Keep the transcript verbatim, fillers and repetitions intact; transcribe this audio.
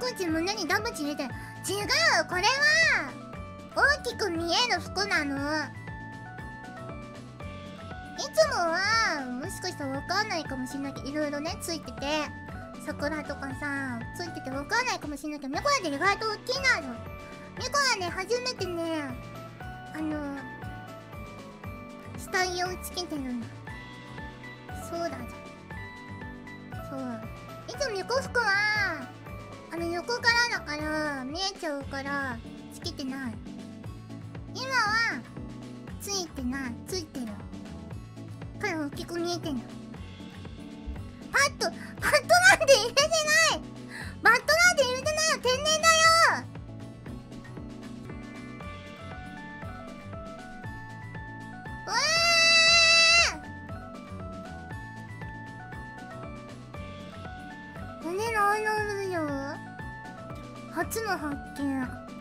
こ自分にダブチ入れて違う、これは大きく見える服なの。いつもはもしかしたらわかんないかもしれないけど、いろいろねついてて、桜とかさついててわかんないかもしれないけど、ミコラで意外と大きいなの。ミコラね初めてねあの下着をつけてるの。そうだじゃん。そう、いつもミコ服はあの横からだから見えちゃうからつけてない。今はついてない、ついてるから大きく見えてんの。パッとパッとなんて入れてない、バットなんて入れてないよ、天然だよ。うわー、胸の穴あるよ。初の発見。